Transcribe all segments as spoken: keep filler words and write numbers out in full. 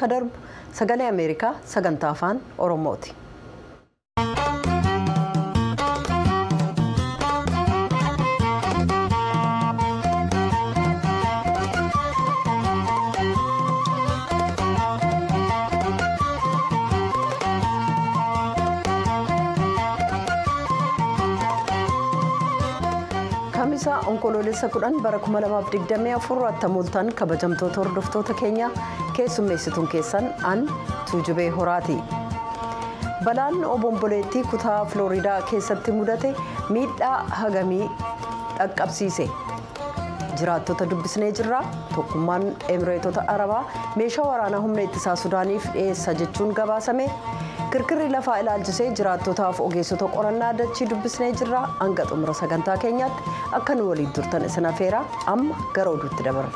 كدرب سجلة أمريكا سجن تافان أوروموتي. Onkololessa kudhan bara kuma lamaaf digdamii afur tamultan kabajamtoota hordoftoota keenya keessummeessituun keessan an tuujubee horaati. Balaan obomboleetti kutaa Filooriidaa keessatti mudate miidhaa hagamii dhaqqabsiise. Jiraattota dubbisnee jirra tokkummaan Emeratoota Arabaa meeshaa waraanaa humna ittisaa Sudaaniif dhiyeessa jechuun gabaasame. Kirkirri lafaa ilaalchisee jiraattootaaf ogeessota qorannaa dachii dubbisnee jirra hanga xumura sagantaa keenyaatti akka nu waliin turtan isin afeera amma gara oduutti dabarra.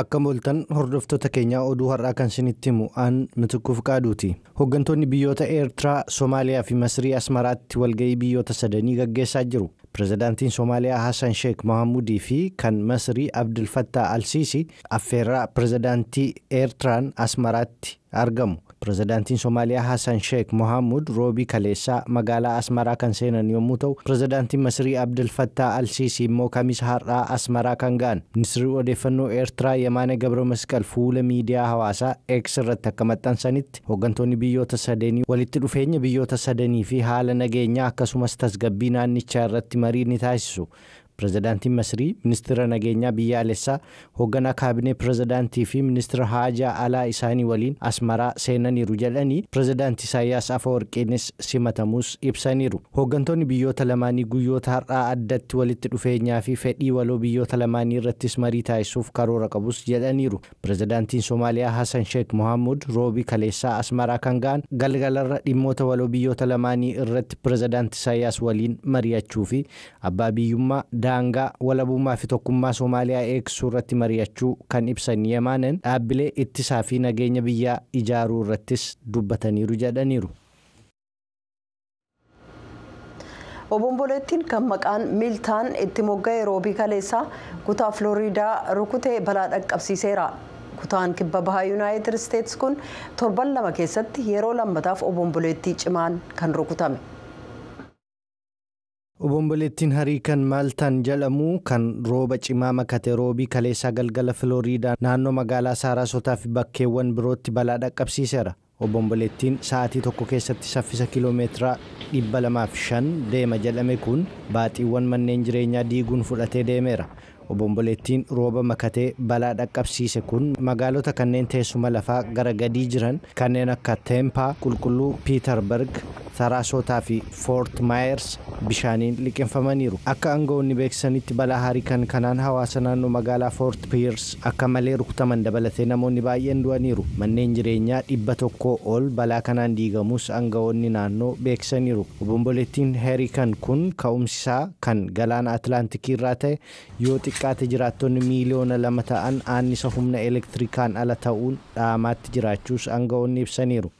Akka mul'atan hordoftoota keenya oduu har'aa kan isinitti himu an mitukuuf qaaduuti. Hoggantoonni biyyoota Eertiraa, Soomaaliyaa fi Masrii Asmaraatti walga'ii biyyoota sadanii gaggeessaa jiru. Pireezidaantiin Soomaaliyaa Hasan Sheeyik Mohaammudii fi kan Masrii Abdel Fettaah Al-Siisii affeerraa pireezidaantii Eertiraan Asmaraatti argamu. Pireezidaantiin Soomaaliyaa Hasan Sheeyik Mohaammud roobii kaleessaa magaalaa Asmaraa kan seenan yommuu ta'u, pireezidaantiin Masrii Abdel Fettaah Al-Siisii immoo Kamiisa har'aa Asmaraa kan ga'an. Ministeerri Odeeffannoo Eertiraa Yemaanee Gabromasqal fuula miidiyaa hawaasaa X irratti akka maxxansanitti hoggantoonni biyyoota sadanii walitti dhufeenya biyyoota sadanii fi haala nageenyaa akkasumas tasgabbii naannichaa irratti marii ni taasisu. Pireezidaantiin Masrii, ministeera nageenyaa biyyaalessaa, hoogganaa kaabinee pireezidaantii fi ministeera haajaa alaa isaanii waliin Asmaraa seenaniiru jedhanii pireezidaantii Isaayyaas Afewarqiinis simatamus ibsaniiru. Hooggantoonni biyyoota lamaanii guyyoota har'aa addatti walitti dhufeenyaa fi fedhii waloo biyyoota lamaanii irrattis marii taasisuuf karoora qabus jedhaniiru. Pireezidaantiin Soomaaliyaa Hasan Sheeyik Mohaammud roobii kaleessaa Asmaraa kan ga'an galgalarra dhimmoota waloo biyyoota lamaanii irratti pireezidaantii Isaayyaas waliin mari'achuu fi abbaa biyyummaa daangaa walabuumaa fi tokkummaa Soomaaliyaa eegsisuu irratti mari'achuu kan ibsan Yemaaneen dhaabbilee ittisaa fi nageenya biyyaa ijaaruu irrattis dubbataniiru jedhaniiru. Obomboleettiin kan maqaan Miltaan itti mogga'e roobii kaleessaa kutaa Filooriidaarukkute balaa dhaqqabsiiseera. Kutaan kibba bahaa Yuunaayitid Isteetisi kun torban lama keessatti yeroo lammataaf obomboleettii cimaan kan rukutame. Obomboleettiin hariikan Maltaan jedhamu kan rooba cimaa makate roobii kaleessaa galgala Filooriidaa naannoo magaalaa Saarasootaa fi bakkeewwan birootti balaa dhaqqabsiiseera. Obomboleettiin sa'aatii tokko keessatti saffisa kiiloomeetira dhibba lamaa fi shan deema jedhame kun baaxiiwwan manneen jireenyaa diiguun fudhatee deemeera. Obomboleettiin rooba makatee balaa dhaqqabsiise kun magaalota kanneen teessuma lafaa gara gadii jiran kanneen akka Tempaa, Qulqulluu, Peterburg, Sarasota fi Fort Myers bishaaniin liqinfamaniiru. Akka aangawoonni beeksisanitti balaa hariikan kanaan hawaasa naannoo magaalaa Fort Pierce akka malee rukutaman dabalatee namoonni baay'een du'aniiru. Manneen jireenyaa dhibba tokko ol balaa kanaan diigamus aangawoonni naannoo beeksisaniiru. Obomboleettiin hariikan kun ka'umsisaa kan galaana Atlaantikii irraa ta'e yoo xiqqaate jiraattonni miiliyoona lama ta'an aannisa humna elektirikaan ala ta'uun dhaamaatti jiraachuus aangawoonni ibsaniiru.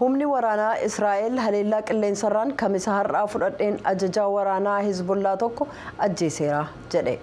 Humni waraanaa Israa'el haleellaa qilleensarraan Kamiisa har'aa fudhadheen ajajaa waraanaa Hizbullaa tokko ajjeeseera jedhe.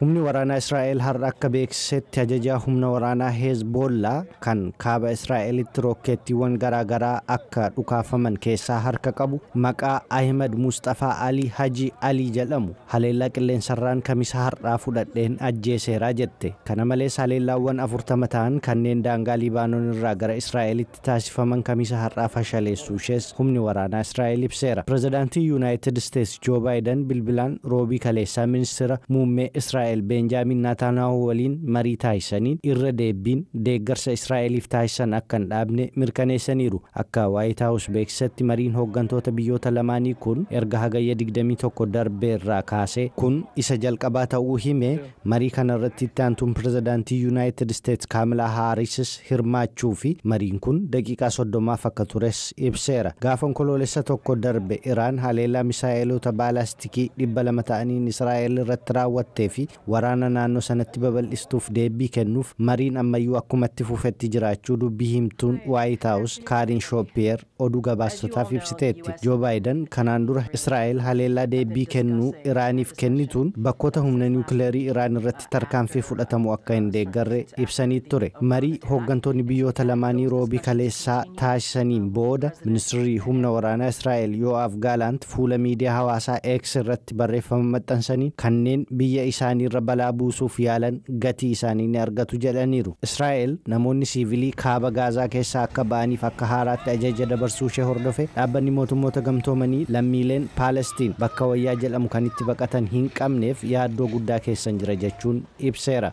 Humni waraanaa Israa'el har'aa akka beeksisetti ajajaa humna waraanaa Hizbullaa kan kaaba Israa'elitti rokkeettiiwwan garaagaraa akka dhukaafaman keessaa harka qabu maqaa Ahmad Mustafaa Ali Haji Ali jedhamu haleellaa qilleensarraan Kamiisa har'aa fudhadheen ajjeeseera jette. Kana malees haleellaawwan afurtama ta'an kanneen daangaa Libaanoon irraa gara Israa'elitti taasifaman Kamiisa har'aa fashaleessuu ishees humni waraanaa Israa'el ibseera. Pireezidaantii Yuunaayitid Isteetisi Joo Baayidan bilbilaan roobii kaleessaa ministeera muummee Israa'el Benjamin Netanyahu waliin marii taasisaniin irra deebiin deeggarsa Israa'eliif taasisan akka hin dhaabne mirkaneessaniiru. Akka White House beeksisatti mariin hooggantoota biyyoota lamaanii kun erga hagayya digdamii tokko darbeerraa kaasee kun isa jalqabaa ta'uu hime. Marii kanarratti itti aantuun pireezidaantii Yuunaayitid Isteetisi Kaamalaa Haarisis hirmaachuu fi mariin kun daqiiqaa soddomaaf akka tures ibseera. Gaafa onkololessa tokko darbe Iraan haleellaa misaa'eloota baalaastikii dhibba lama ta'aniin Israa'el irratti raawwattee fi waraana naannoo sanatti babal'istuuf deebii kennuuf mariin ammayyuu akkumatti fuufetti jiraachuu dubbii himtuun White House Karin Shopper oduu gabaasotaaf ibsiteetti. Joe Biden kanaan dura Israa'el haleellaa deebii kennuu Iraaniif kennituun bakkoota humna niwukileerii Iraan irratti tarkaanfii fudhatamu akka hin deeggarre ibsanii ture. Marii hooggantoonni biyyoota lamaanii roobii kaleessaa taasisaniin booda ministeerri humna waraanaa Israa'el Yoav Gallant fuula miidiyaa hawaasaa X irratti barreeffama maxxansanii kanneen biyya isaaniirra balaa buusuuf yaalan gatii isaanii ni argatu jedhaniiru. Israa'el namoonni siivilii kaaba Gaazaa keessaa akka ba'aniif akka haaraatti ajaja dabarsuu ishee hordofe dhaabbanni mootummoota gamtoomanii lammiileen Palestiin bakka wayyaa jedhamu kan itti baqatan hin qabneef yaaddoo guddaa keessan jira jechuun ibseera.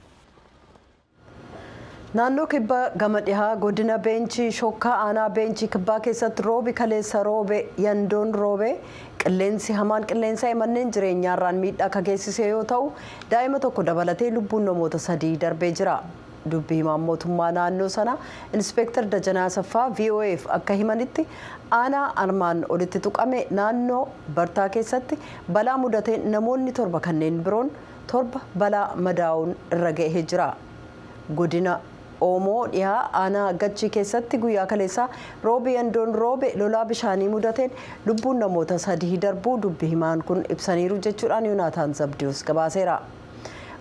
naannoo kibbaa gama dhihaa godina beenchii shokkaa aanaa beenchii kibbaa keessatti roobi kaleessa roobe yandoon roobe qilleensi hamaan qilleensaa manneen jireenyaarraan miidhaa ka geessisee yoo ta'u daa'ima tokko dabalatee lubbuun namoota sadii darbee jira. Dubbii mootummaa naannoo sana inspektar Dajanaa Saffaa V O F akka himanitti aanaa armaan olitti tuqame naannoo Bartaa keessatti balaa mudatee namoonni torba kanneen biroon torba balaa madaa'uun irra ga'ee jira. Godina Omoo dhihaa aanaa gachi keessatti guyyaa kaleessaa roobi yandoon roobe lolaa bishaanii mudateen lubbuun namoota sadii darbuu dubbii himaan kun ibsaniiru jechuudhaan Yuunaayitaan Zabdiyoos gabaaseera.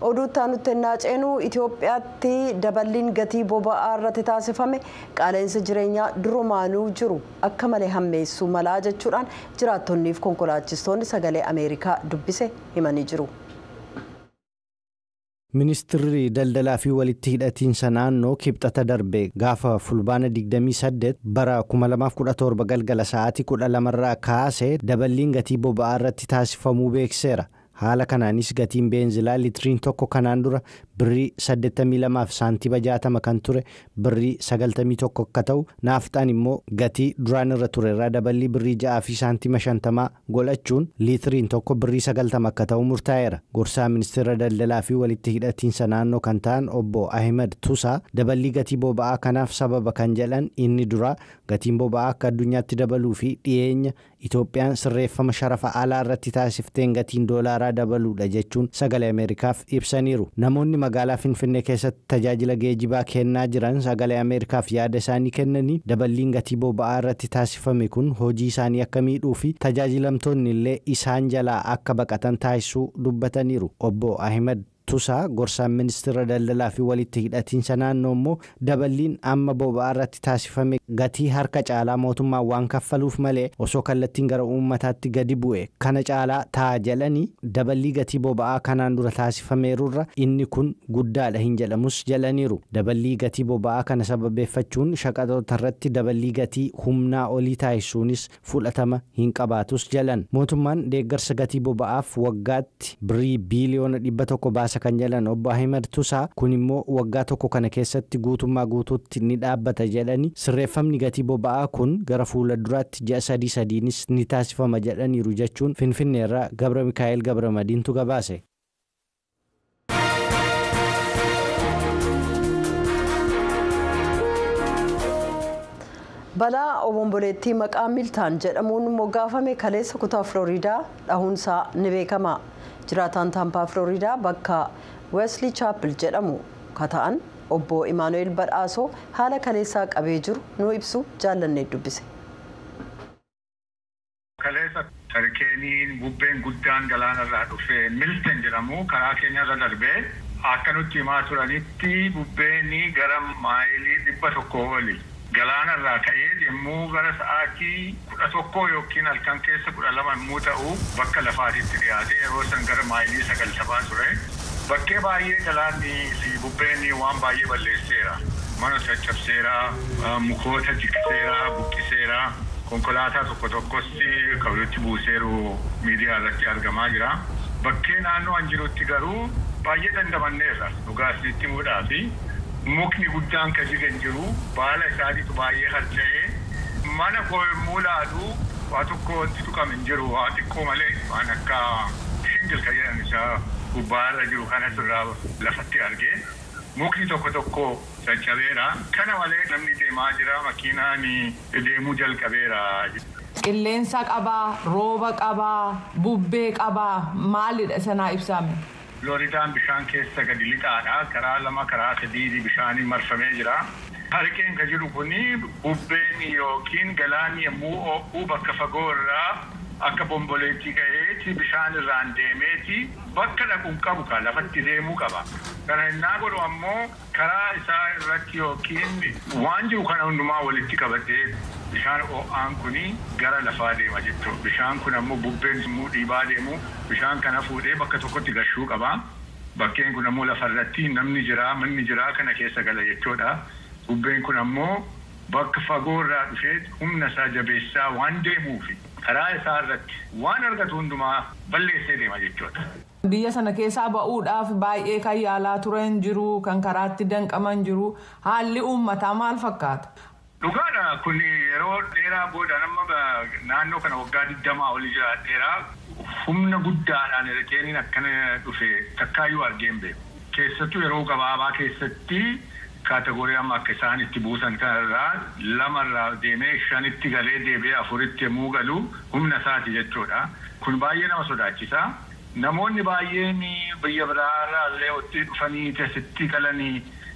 Oduutti aanutti naaceenuu Itoophiyaatti daballiin gatii boba'aa irratti taasifame qaaleensi jireenyaa durumaanuu jiru akka malee hammeessuu malaa jechuudhaan jiraattonniif konkolaachistoonni sagalee Ameerikaa dubbise himanii jiru. Ministeerri daldalaa fi walitti hidhatiinsa naannoo kibxata darbee gaafa fulbaana digdamii saddeet bara kuma lamaa fi kudha torba galgala sa'aatii kudha lama irraa kaasee daballiin gatii boba'aa irratti taasifamuu beekseera. Haala kanaanis gatiin beenzilaa litriin tokko kanaan dura birrii saddeettamii lamaa fi saantiima jaatama kan ture birrii sagaltamii tokko akka ta'u naafxaan immoo gatii duraan irra ture irraa daballii birrii ja'aa fi saantiima shantamaa godhachuun litriin tokko birrii sagaltama akka ta'u murtaa'eera. Gorsaa ministeera daldalaa fi walitti hidhatiinsa naannoo kan ta'an Obbo Ahmed Tusaa daballii gatii boba'aa kanaaf sababa kan jedhan inni dura gatiin boba'aa akka addunyaatti dabaluu fi dhiyeenya Itoophiyaan sirreeffama sharafa alaa irratti taasifteen gatiin doolaaraa dabaluudha jechuun sagalee Ameerikaaf ibsaniiru. Namoonni magaalaa Finfinnee keessatti tajaajila geejibaa kennaa jiran sagalee Ameerikaaf yaada isaanii kennanii daballiin gatii boba'aa irratti taasifame kun hojii isaanii akka miidhuu fi tajaajilamtoonni illee isaan jalaa akka baqatan taasisuu dubbataniiru. Obbo Ahmed Tusaa gorsaa ministeera daldalaa fi walitti hidhatiinsa naannoo immoo daballiin amma boba'aa irratti taasifame gatii harka caalaa mootummaa waan kaffaluuf malee osoo kallattiin gara uummataatti gadi bu'e kana caalaa ta'a jedhanii daballii gatii boba'aa kanaan dura taasifameerurra inni kun guddaadha hin jedhamus jedhaniiru. Daballii gatii boba'aa kana sababeeffachuun shaqaxoota irratti daballii gatii humnaa olii taasisuunis fudhatama hin qabaatus jedhan. Mootummaan deeggarsa gatii boba'aaf waggaatti birrii biiliyoona dhibba tokko baasa kan jedhan Obbo Ahmed Tusaa kun immoo waggaa tokko kana keessatti guutummaa guutuutti ni dhaabbata jedhani sirreeffamni gatii boba'aa kun gara fuula duraatti ja'a sadii sadiinis ni taasifama jedhaniiru jechuun Finfinneerraa Gabra Mikaa'el Gabra Madiintu gabaase. Balaa obomboleettii maqaa Miltaan jedhamuun immoo gaafame kaleessa kutaa Filooriidaa dhahuunsaa ni beekama. Jiraataan Tampaa Filooriidaa bakka Wesley Chapel jedhamu kataan Obbo Imaanu'eel Badhaasoo haala kaleessaa qabee jiru nu ibsu jaallanne dubbise. Kaleessa tarkeeniin bubbeen guddaan galaanarraa dhufee Miltaan jedhamu karaa keenyarra darbee akka nutti himaa turanitti bubbeen gara maayilii dhibba tokko oli galaanarraa ka'ee deemuu gara sa'aatii kudha tokko yookiin halkan keessa kudha lama immoo ta'u bakka lafaatitti dhiyaate yeroo san gara maayilii sagal sabaa ture bakkee baay'ee galaanni fi bubbeen waan baay'ee balleesseera. Mana caccabseera, mukoota jikseera, buqqiseera, konkolaataa tokko tokkos kawiyotti buuseeru miidiyaa irratti argamaa jira. Bakkee naannoo an jirutti garuu baay'ee dandamanneerra dhugaas itti muudhaa fi mukni guddaan kan jiru baala isaaniitu baay'ee harca'ee mana koomuu laalu waa tokko wanti tuqame hin jiru waa xiqqoo malee waan akka shingil kan jedhamu isaa gubbaarra jiru kanas irraa lafatti argee mukni tokko tokko caccabeera kana malee namni deemaa jira makiinaan deemuu jalqabeera. Qilleensa qabaa, rooba qabaa, bubbee qabaa maalidha sanaa ibsame. فلوريدان بشان كيسة قدلت آنها كرا لما كرا سديدي بشاني مرسمي جرا هاركين كجلو كوني بوبيني يوكين غلاني مو او بكفاقور را أكا بومبوليتي كهيتي بشان رانديميتي بكلا كنكبوكا لفتي ديمو كبا كنا نقول أمو كرا إسا ركي يوكين وانجو كنا ونما ولتي كبتي بشان او آنكوني غرا لفادي مجدتو بشان كنا مو بوبين مو ديبادي مو بشان كنا فودي بكا توكوتي غشو كبا بكين كنا مو لفرتي نمني جرا مني جرا كنا كيسا غلا يتو دا وبين كنا مو بق فقور رأيت أمنا ساجبيسا وان دي موفي خرائي سارت وان أرغتون دماء بلي سيدي ما جيتشوت بيا سنة كيسا بأود آف باي ايكا يالا ترين جرو كان كرات تدنك أمان جرو هالي أمة تعمال فكات لغانا كوني يرود ديرا بود أنما نانو كان وقاد الدماء ولجاء ديرا همنا قدار آن ركيني نكنا دفي تكايو أرغيم بي كيستو يرو قبابا كيستي كاتغوريا ما كسان استبوسن كارا لمرا ديمي شان اتغالي ديبي افوريت موغلو هم نسات يجورا كن بايه نما سوداچسا نمون بايه ني بيبرارا ليو تي فني تستي كلاني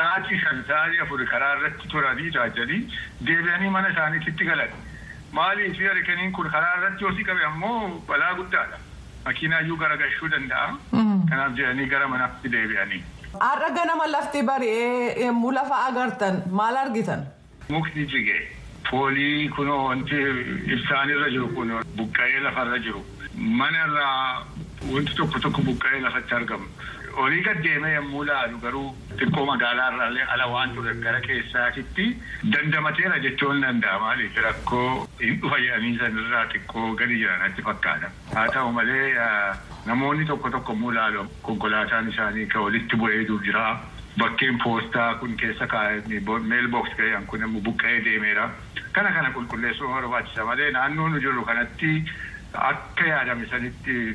sa'aatii shan sa'aatii afur karaa irratti turanii daajanii deebi'anii mana isaaniitti galan maaliif yarkaniin kun karaa irratti osii qabe ammoo balaa guddaadha makiinaa yoo garagashuu danda'a kanaaf jedhanii gara manaatti deebi'anii أرجعنا ملفتي بري ملفا أعرتن مالار جتن. مختي جيجي. فولي كنوا أنت إنساني رجوا كنوا بكاية لفرجوا. من الرا وأنت تكتوك بكاية لفترجم. أوليك الجميع مولا لقرو تكوما قالار على على وان تذكرك الساكتي دندمتي رجتون دندمالي تركوا ويا ميزان راتكوا قليلا نتفكرنا. هذا هم ليه نموني تكتوك مولا لهم كونكولاتا نشاني كوليت بويدو جرا بكين بوستا كون كيسا كايتني ميل بوكس كيان كون مبوكاية ديميرا كنا كنا كون كل سوهر واتسا مالين أنو نجلو كانتي أكيا دمسانتي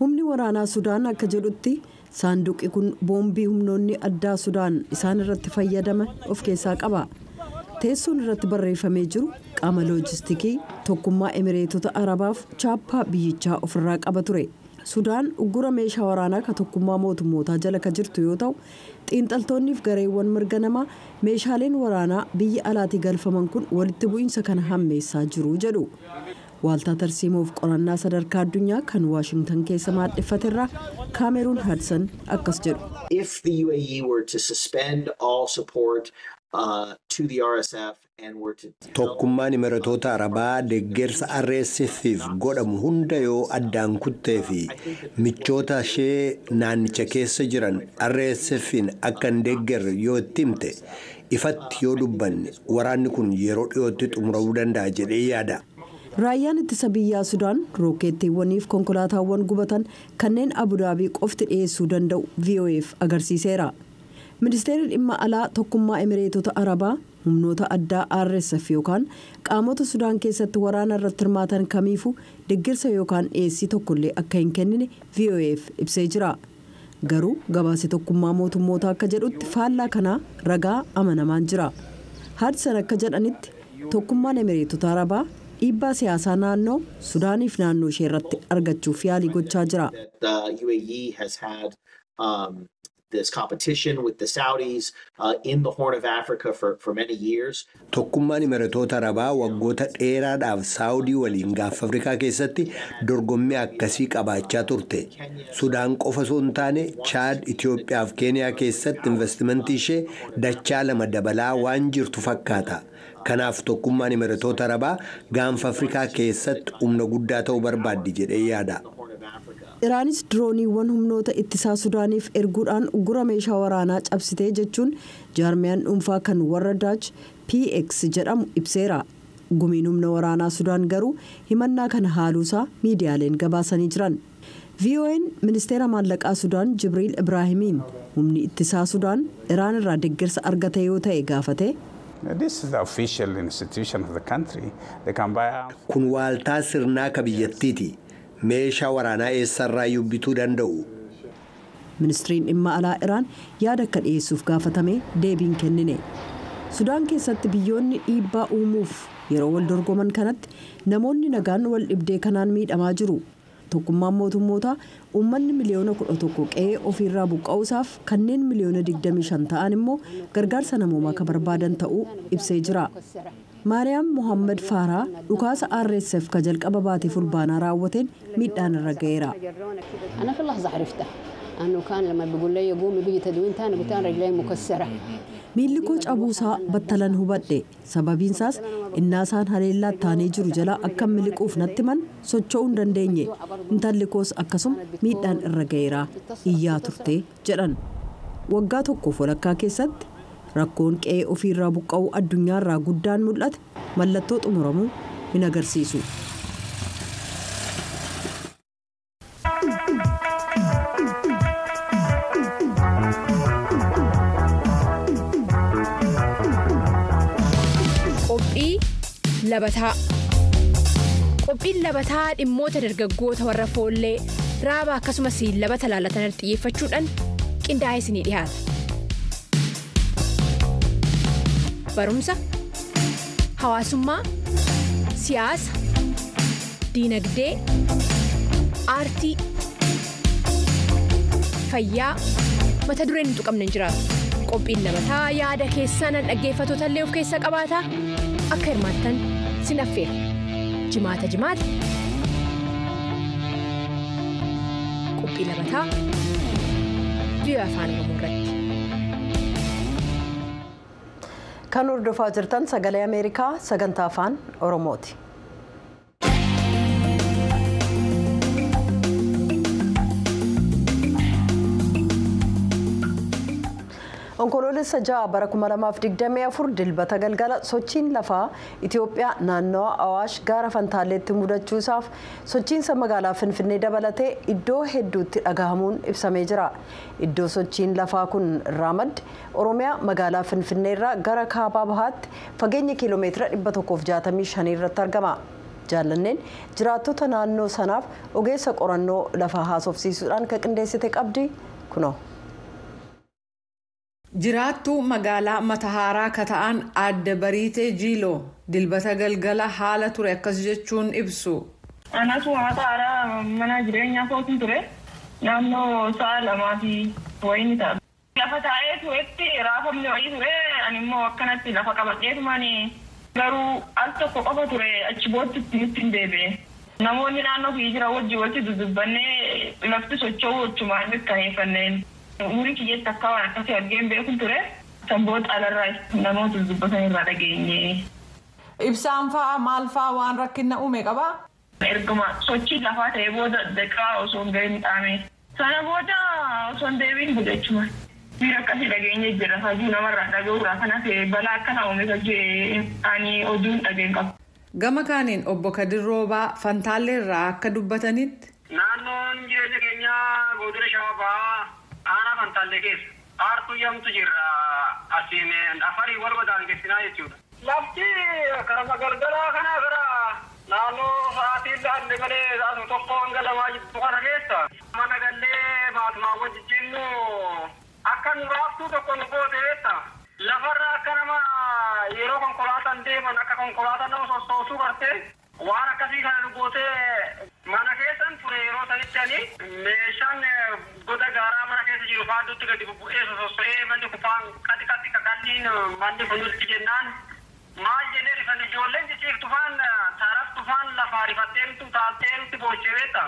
همني ورانا سودان كجلوتي صندوق يكون بومبي همنوني أدى سودان إسان رتفايا دم أفكيسا قبا teessoon irratti barreeffamee jiru qaama loojistiikii tokkummaa Emeratoota Arabaaf chaappaa biyyichaa ofirraa qaba ture. Sudaan uggura meeshaa waraanaa ka tokkummaa mootummootaa jala ka jirtu yoo ta'u, xiinxaltoonniif gareewwan mirga namaa meeshaaleen waraanaa biyya alaatii galfaman kun walitti bu'iinsa kana hammeessaa jiru jedhu. Waaltaa tarsiimoof qorannaa sadarkaa addunyaa kan Waashingtan keessa maadheffate irraa Kaameruun Haadsan akkas jedhu. If the U A E were to suspend all support Tokkummaan Emeratoota Arabaa deeggarsa R S F'if godhamu hunda yoo addaan kuttee fi michoota ishee naannicha keessa jiran R S F'n akka hin deeggarre yoo itti himte ifatti yoo dubbanne waraanni kun yeroo dhiyootti xumuramuu danda'a jedhee yaada. Raayyaan ittisa biyyaa Sudaan rookeettiiwwaniif konkolaataawwan gubatan kanneen Abu Dhabii qofti dhiyeessuu danda'u V O F agarsiiseera. Ministeerri dhimma alaa tokkummaa Emeratoota Arabaa humnoota addaa R S F yookaan qaamota Sudaan keessatti waraana irratti hirmaatan kamiifuu deeggarsa yookaan dhiyeessii tokkollee akka hin kennine V O F ibsee jira. Garuu gabaasee tokkummaa mootummootaa akka jedhutti faallaa kanaa ragaa amanamaan jira. Haadsan akka jedhanitti tokkummaan Emeratoota Arabaa dhiibbaa siyaasaa naannoo Sudaaniif naannoo ishee irratti argachuuf yaalii gochaa jira. this competition with the Saudis uh, in the Horn of Africa for, for many years. Tokkummaan Emeratoota Arabaa waggoota dheeraadhaaf Saudi waliin gaafa Afrikaa keessatti dorgommii akkasii qabaachaa turte. Sudaan qofa osoo hin taane Chaad, Itoophiyaa fi Keniyaa keessatti investimentii ishee dachaa lama dabalaa waan jirtu fakkaata. Kanaaf tokkummaan Emeratoota Arabaa gaanfa Afrikaa keessatti humna guddaa ta'uu barbaaddi jedhee yaada. Iraanis drooniiwwan humnoota ittisaa Sudaaniif erguudhaan gura meeshaa waraanaa cabsitee jechuun jaarmiyaan dhuunfaa kan warra Dutch P X jedhamu ibseera. Gumiin humna waraanaa Sudaan garuu himannaa kana haaluusaa miidiyaaleen gabaasanii jiran. V O N ministeera maallaqaa Sudaan Jibriil Ibraahimiin humni ittisaa Sudaan Iraan irraa deeggarsa argate yoo ta'e gaafate. This is the official institution of the country. They can buy arms. Kun waaltaa sirnaa kabiyyattiiti. meeshaa waraanaa eessarraa yubbituu danda'u. Ministriin dhimma alaa Iraan yaada akka dhiyeessuuf gaafatame deebiin kennine. Sudaan keessatti biyyoonni dhiibbaa uumuuf yeroo wal dorgoman kanatti namoonni nagaan wal dhibdee kanaan miidhamaa jiru. Tokkummaan mootummootaa uummanni miliyoona kudha tokko qe'ee ofiirraa buqqa'uusaaf kanneen miliyoona digdamii shan ta'an immoo gargaarsa namoomaa ka barbaadan ta'uu ibsee jira. Maariyaam Muhammad Faaraa dhukaasa R S F ka jalqaba baatee fulbaanaa raawwateen miidhaan irra ga'eera. Miilli koo cabuusaa battalan hubadhe. Sababiinsaas innaasaan haleellaa taanee jiru jalaa akkam miliquuf natti man socho'uu hin dandeenye. Intalli koos akkasuma miidhaan irra ga'eera. Iyyaa turtee jedhan. Waggaa tokkoof walakkaa keessatti. Rakkoon qe'ee ofiirraa buqqa'u addunyaarraa guddaan mul'ate mallattoo xumuramuu hin agarsiisu. Qophii labataa. Qophiin labataa dhimmoota dargaggoota warra foollee raabaa akkasumas labata laalatan xiyyeeffachuudhaan qindaa'ee isinii dhiyaata. Barumsa, hawaasummaa, siyaasa, diinagdee, aartii, fayyaa, mata dureen nutu qabna hin jiraatu. Qophiin labataa yaada keessan dhaggeeffattoota illee of keessa qabaata. Akka hirmaattan sin affeera. Jimaata jimaata. Qophii labataa V O A Afaan Oromoo irratti. Kan hordofaa jirtan sagalee Ameerikaa sagantaa afaan Oromooti. Onkoloolessa ja'a bara kuma lamaa fi digdamii afur dilbata galgala sochiin lafaa Itoophiyaa naannoo Awaash gaara Fantaalleetti mudachuusaaf sochiinsa magaalaa Finfinnee dabalatee iddoo hedduutti dhagahamuun ibsamee jira. Iddoo sochiin lafaa kun Ramad Oromiyaa magaalaa Finfinnee irraa gara kaabaa bahaatti fageenya kiiloomeetira dhibba tokkoof jaatamii shan irratti argama. Jaalanneen jiraattota naannoo sanaaf ogeessa qorannoo lafaa haasofsiisuudhaan ka qindeessite qabdi kunoo. Jiraattuu magaalaa Matahaaraa ka ta'an Adda Bariitee Jiiloo dilbata galgala haala ture akkas jechuun ibsu. Anatu Matahaaraa mana jireenyaa kootiin ture naannoo sa'a lamaa fi wayini ta'a. Lafa taa'ee turetti raafamni wayii ture animmoo akkanatti lafa qabadheetumaanii garuu al tokko qofa ture achi boodditti nutti hin deebi'e. Namoonni naannoo fi jira wajji walitti duddubbannee lafti socho'uu jechumaan mirkaneeffanneen. Umri kiyya takka waan akkasii argeen beekuun ture kan booda alarraa namoota dubbatan irraa dhageenye. Ibsaan fa'aa maal fa'aa waan rakkinna uume qabaa? Erguma sochii lafaa ta'ee booda deeqaa osoo hin gahiin dhaame. Sana booda osoo hin deebiin gudachuman. Miira akkasii dhageenye jira fajjii namarraa dhaga'uudhaa kanaaf balaa akkana uume fajjii ani oduun dhageen qabu. Gama kaaniin obbo Kadir Roobaa Fantaalleerraa akka dubbatanitti. Naannoon jireenya keenyaa godina Shaabaa. أنا فانتالي كيس أرتو يوم تجير أسيمين أفري والبدان كيسنا يتجور لفتي كرما قلقلا خنا غرا نانو فاتي لأن لمني ذاتو تقوان قلقا واجب تقوان كيسا مانا قلقلي بات ما وجد جنو أكا نرافتو تقوان قوتي بيتا لفر أكا نما يرو كنقلاتا ديما أكا كنقلاتا نوصو سوسو كرتي وانا كسي خانا نقوتي مانا كيسا فريرو تنسي malee meeshaan goda garaa mana keessa jiru faanduutti gadi bubbu'ee sososo'ee manni kufaan qati qati kakaliin manni kunutti jennaan maal jennee rifan ijoolleen jechiftu faan taaraftu faan lafaa rifatteemtu taalteemti boocheweeta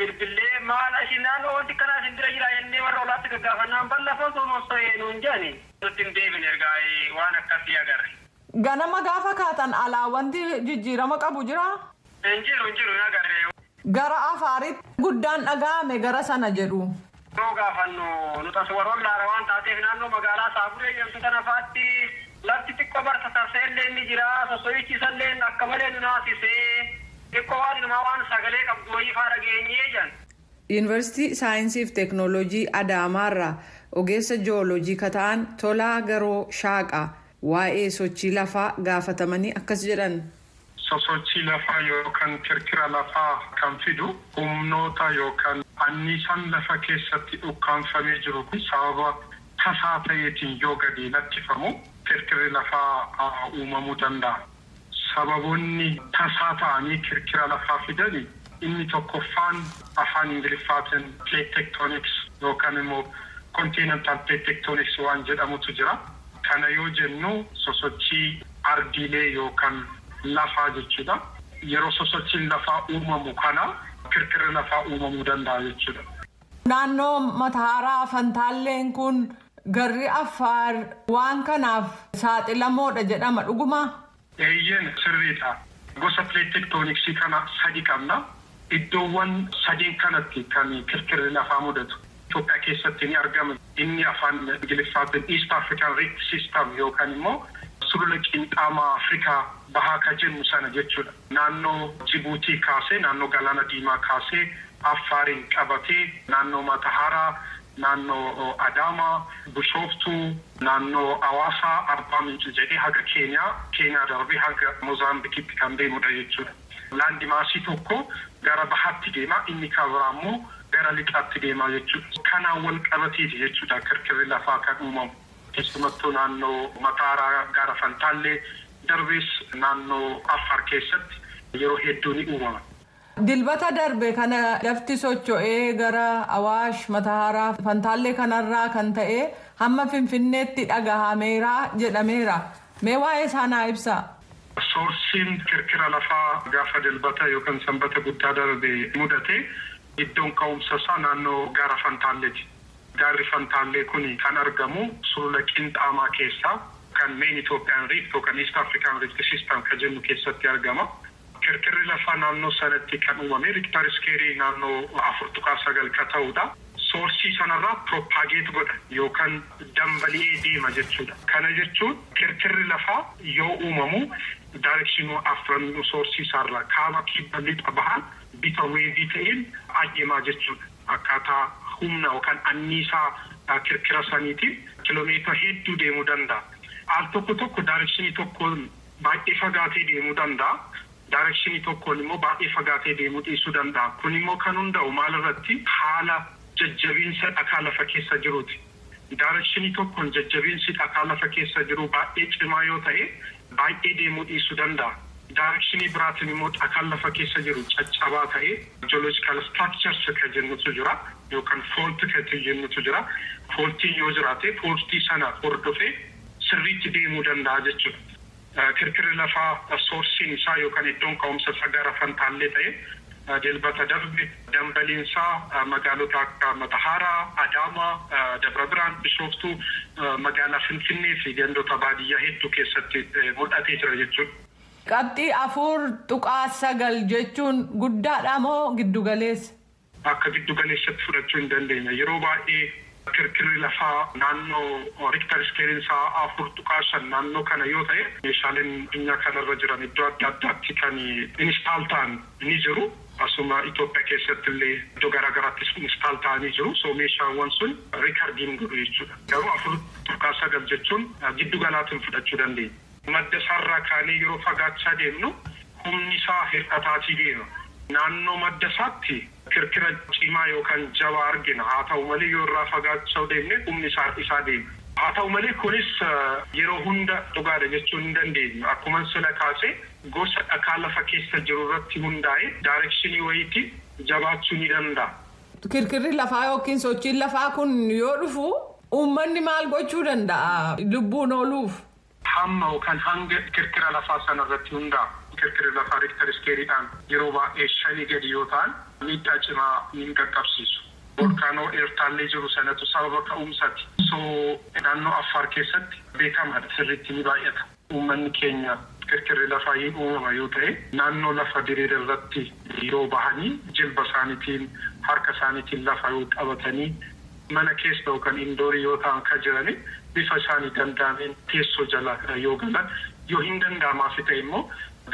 bilbilee maal ashinaanoo wanti kanaa isin bira jira jennee warra olaatti gaggaafannaan ballafoo sososo'ee nuun jaani nutti hin deebin ergaa waan akkasii agarre. Ganama gaafa kaatan alaa wanti jijjiirama qabu jira? Jiru jiru agarree. Gara afaaritti guddaan dhagaame gara sana jedhu. Yoo gaafannu nuti aswaroon laara waan taateef naannoo magaalaa Saaburee jedhamtu kana faatti lafti xiqqoo bartatasee illee ni jira. Sosochiisa illee akka malee nu naasisee xiqqoo waan namaa waan sagalee qabdu wayii faara geenyee jiran. Yuunivarsiitii Saayinsii fi Teeknooloojii Adaamaarraa ogeessa jiyooloojii ka ta'an Tolaa Garoo Shaaqaa. waa'ee sochii lafaa gaafatamanii akkas jedhan sochii lafaa yookaan kirkira lafaa kan fidu humnoota yookaan anniisan lafa keessatti ukkaanfamee jiru kun sababa tasaa ta'eetiin yoo gadi lattifamu kirkirri lafaa uumamuu danda'a. Sababoonni tasaa ta'anii kirkira lafaa fidanii inni tokkoffaan afaan ingiliffaatiin pleet tectonics yookaan immoo continental pleet tectonics waan jedhamutu jira. Kana yoo jennu sosochii ardiilee yookaan lafaa jechuudha. Yeroo sosochiin lafaa uumamu kana kirkirri lafaa uumamuu danda'a jechuudha. Naannoo Mataaraa Fantaalleen kun garri Affaar waan kanaaf saaxilamoodha jedhama dhuguma. Eeyyeen sirriidha. Gosa pleet tectoniksii kana sadi qabna. Iddoowwan sadeen kanatti kan kirkirri lafaa mudatu. Itoophiyaa keessatti ni argama. Inni afaan ingiliffaatiin East African Rift System yookaan immoo sulula qinxaamaa Afrikaa bahaa ka jennu sana jechuudha. Naannoo Jibuutii kaasee, naannoo Galaana Diimaa kaasee, Affaariin qabatee, naannoo Mataaraa, naannoo Adaamaa, Bishooftuu, naannoo Hawaasaa, Arbaa Mincii jedhee haga Keenyaa, Keenyaa darbee haga Moozaambikiitti kan deemudha jechuudha. Laandimaasii tokko gara bahaatti deema, inni kabiraa immoo gara lixaatti deema jechuudha. Kanaan wal qabatiiti jechuudha kirkirri lafaa kan uumamu. Keessumattuu naannoo Mataaraa gara Fantaallee darbees naannoo Affaar keessatti yeroo hedduu ni uumama. Dilbata darbe kana lafti socho'ee gara Awaash, Mataaraa, Fantaallee kanarraa kan ta'e hamma Finfinneetti dhagahameera jedhameera. Mee waa'ee sanaa ibsaa? Soorsiin kirkira lafaa gaafa dilbata yookaan sanbata guddaa darbe mudate iddoon ka'umsa isaa naannoo gaara Fantaalleeti. Gaarri Fantaallee kun kan argamu sulula qinxaamaa keessaa kan Main Ethiopian Rift yookaan East African Rift System ka jennu keessatti argama. Kirkirri lafaa naannoo sanatti kan uumame Richter scale naannoo afur tuqaa sagal ka ta'udha. Soorsii sanarraa propagate godha yookaan dambali'ee deema jechuudha. Kana jechuun kirkirri lafaa yoo uumamu daayireekshinii afran soorsii isaarraa kaaba kibba lixa bahaan bifa weevii ta'een ajjeemaa jechuudha. Akkaataa humna yookaan anniisaa kirkira saniitiin kiiloomeetira hedduu deemuu danda'a. Al tokko tokko daayireekshinii tokkoon baay'ee fagaatee deemuu danda'a. Daayireekshinii tokkoon immoo baay'ee fagaatee deemuu dhiisuu danda'a. Kun immoo kan hundaa'u maalirratti haala jajjabiinsa dhakaa lafa keessa jiruuti. Daayireekshinii tokkoon jajjabiinsi dhakaa lafa keessa jiru baay'ee cimaa yoo ta'e baay'ee deemuu dhiisuu danda'a. Daayireekshinii biraatiin immoo dhakaa lafa keessa jiru caccabaa ta'e geological structures ka jennutu jira yookaan fault ka jennutu jira. Faultiin yoo jiraate faultii sana hordofee sirriitti deemuu danda'a jechuudha. Kirkirri lafaa soorsiin isaa yookaan iddoon ka'umsa isaa gaara Fantaallee ta'e dilbata darbe dambaliinsaa magaalota akka Mataaraa, Adaamaa, Dabra Biraan, Bishooftuu, magaalaa Finfinnee fi gandoota baadiyyaa hedduu keessatti mul'atee jira jechuudha. Qabxii afur tuqaa sagal jechuun guddaadha moo giddugaleessa? Akka giddugaleessaatti fudhachuu hin dandeenya. Yeroo baay'ee kirkirri lafaa naannoo Richter scaleinsaa afur tuqaa shan naannoo kana yoo ta'e meeshaaleen addunyaa kanarra jiran iddoo adda addaatti kan instaal ta'an ni jiru. Asuma Itoophiyaa keessattillee iddoo garaa garaattis instaal ta'anii jiru. So meeshaawwan sun rikardiin godhu jechuudha. Garuu afur tuqaa sagal jechuun giddugalaatiin fudhachuu dandeenya. Madda isaarraa kaanee yeroo fagaachaa deemnu humni isaa hir'ataatii deema. Naannoo madda isaatti kirkira cimaa yookaan jabaa argina. Haa ta'u malee yoo irraa fagaachaa deemne humni isaa isaa deema. Haa ta'u malee kunis yeroo hunda dhugaadha jechuun hin dandeenya. Akkuma sila kaasee gosa dhakaa lafa keessa jiru irratti hundaa'ee daayireekshinii wayiitti jabaachuun danda'a. Kirkirri lafaa yookiin sochiin lafaa kun yoo dhufu uummanni maal gochuu danda'a lubbuun ooluuf? Hamma yookaan hanga kirkira lafaa sanarratti hundaa. Kirkirri lafaa riichter iskeeriidhaan yeroo baay'ee shanii gadi yoo ta'an miidhaa cimaa ni qaqqabsiisu. Volkaanoo eertaallee jiru sanatu sababa ka'umsaati. Soo naannoo Affaar keessatti beekamaadha. Sirriitti ni baay'ata. Uummanni keenya kirkirri lafaa hin uumama yoo ta'e naannoo lafa diriiraa irratti yeroo bahanii jilba isaaniitiin harka isaaniitiin lafa yoo qabatanii mana keessa yookaan indoorii yoo ta'an kan jiranii bifa isaanii danda'ameen teessoo jala yoo galan yoo hin danda'amaaf ta'e immoo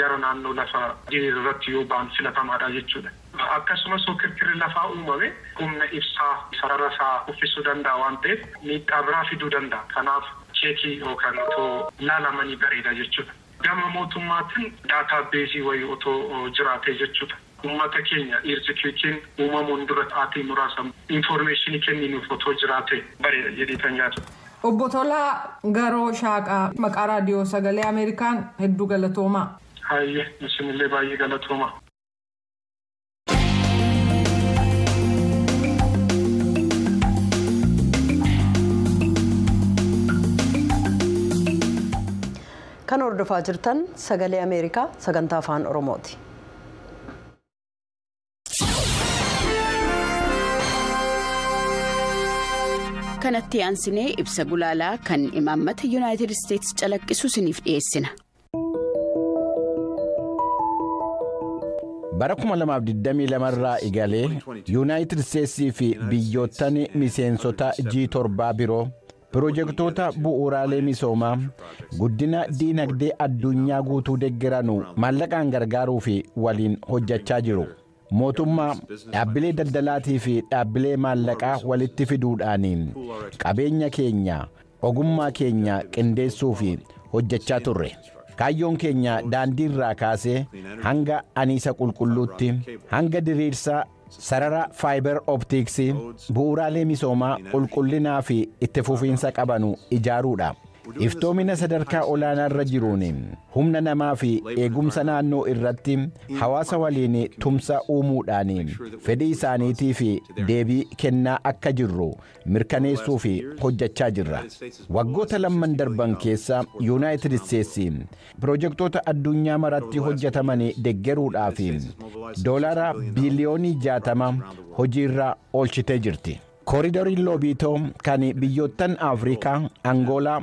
gara naannoo lafa diriiraa irratti yoo ba'an filatamaadha jechuudha. Akkasumas kirkirri lafaa uumame humna ibsaa sarara isaa uffisuu danda'a waan ta'eef miidhaa biraa fiduu danda'a. Kanaaf cheekii yookaan otoo laalamanii bareeda jechuudha. Gama mootummaatiin daatabeesii wayii otoo jiraatee jechuudha. Uummata keenya irjikuutiin uumamuun dura aatii muraasa infoormeeshinii kenninuuf otoo jiraatee bareeda jedhee kan yaadudha. Obbo Tolaa Garoo Shaaqaa maqaa raadiyoo sagalee Ameerikaan hedduu galatoomaa. Hayyee isinillee baay'ee galatoomaa. Kan hordofaa jirtan sagalee Ameerikaa sagantaa afaan Oromooti. Kanatti aansinee ibsa gulaalaa kan imaammata Yuunaayitid Isteetisi calaqqisu isiniif dhiyeessina. Bara kuma lamaa fi digdamii lama irraa eegalee Yuunaayitid Isteetisi fi biyyoottan miseensota G seven biroo Projektoota bu'uuraalee misoomaa guddina diinagdee addunyaa guutuu deeggaranu maallaqaan gargaaruu fi waliin hojjechaa jiru. Mootummaa dhaabbilee daldalaatii fi dhaabbilee maallaqaa walitti fiduudhaaniin qabeenya keenya, ogummaa keenya qindeessuu fi hojjechaa turre. Kaayyoon keenya daandii irraa kaasee hanga aniisa qulqulluutti, hanga diriirsaa sarara fiber optics bu'uuraalee misoomaa qulqullinaa fi itti fufiinsa qabanu ijaaruudha. Iftoomina sadarkaa olaanaa irra jiruun humna namaa fi eegumsa naannoo irratti hawaasa waliin tumsa uumuudhaan fedhii isaaniitii fi deebii kennaa akka jirru mirkaneessuu fi hojjechaa jirra. Waggoota lamman darban keessa Yuunaayitid Isteetisi projektoota addunyaa maratti hojjetaman deeggaruudhaaf doolaara biliyoonii jaatama hojiirra oolchitee jirti. Kooriidoriin Lobiitoo kan biyyoottan Afrikaa, Angoolaa,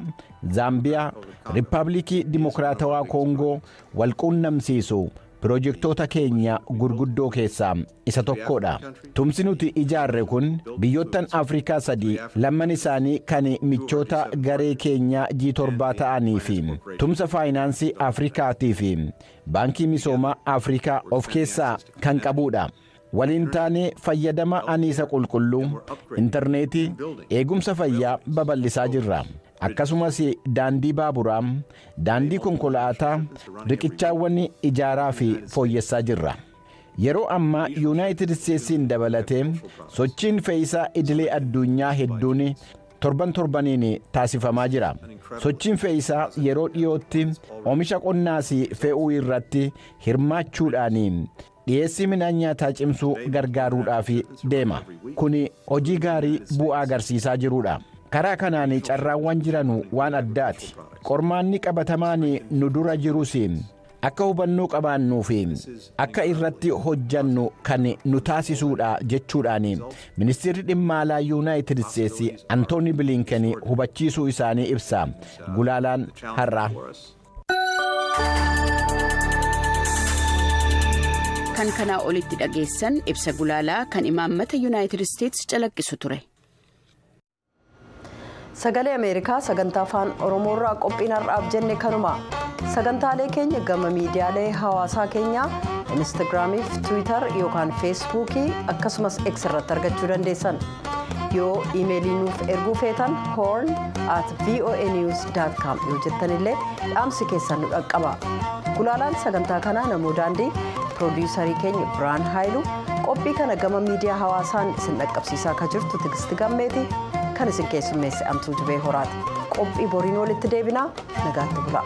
Zaambiyaa, Riippaabilikii Dimokiraatawaa Koongoo walquunnamsiisu projektoota keenya gurguddoo keessaa isa tokkodha. Tumsi nuti ijaarre kun biyyoottan Afrikaa sadii lamman isaanii kan michoota garee keenyaa G seven ta'anii fi tumsa faayinaansii Afrikaatii fi baankii misoomaa Afrikaa of keessaa kan qabuudha. Walintaane fayyadama aniisa qulqulluu interneetii eegumsa fayyaa babal'isaa jirra. Akkasumas daandii baaburaa, daandii konkolaataa, riqichaawwan ijaaraa fi fooyyessaa jirra. Yeroo amma Yuunaayitid Isteetisiin dabalatee sochiin fe'iisaa idilee addunyaa hedduun torban torbaniin taasifamaa jira. Sochiin fe'iisaa yeroo dhiyootti oomisha qonnaas fe'uu irratti hirmaachuudhaan dhiyeessii midhaan nyaataa cimsuu gargaaruudhaaf deema. Kun hojii gaarii bu'aa agarsiisaa jiruudha. Karaa kanaan carraawwan jiran waan addaati. Qormaanni qabatamaan nu dura jirus akka hubannoo qabaannuu fi akka irratti hojjannu kan nu taasisuudha jechuudhaan ministeerri dhimma alaa Yuunaayitid Isteetisi Antooni Biliinken hubachiisuu isaanii ibsa. Gulaalaan har'a. Kan kanaa olitti dhageessan ibsa gulaalaa kan imaammata Yuunaayitid Isteetisi calaqqisu ture. Sagalee Ameerikaa sagantaa afaan Oromoo irraa qophiinarraaf jenne kanuma. Sagantaalee keenya gama miidiyaalee hawaasaa keenyaa Instagraamiif, Twitter yookaan Facebookii akkasumas X irratti argachuu dandeessan. Yoo iimeelii nuuf erguu feetan horn at voanews dot com yoo jettanillee dhaamsi keessan nu dhaqqaba. Gulaalaan sagantaa kanaa Namoo Daandii Produusarii keenya Biraan Haayiluu qophii kana gama miidiyaa hawaasaan isin dhaqqabsiisaa kan jirtu Tigisti Gammeetii kan isin keessummeesse Amtuu Jibee Horaati. Qophii boriin walitti deebinaa nagaatti bulaa.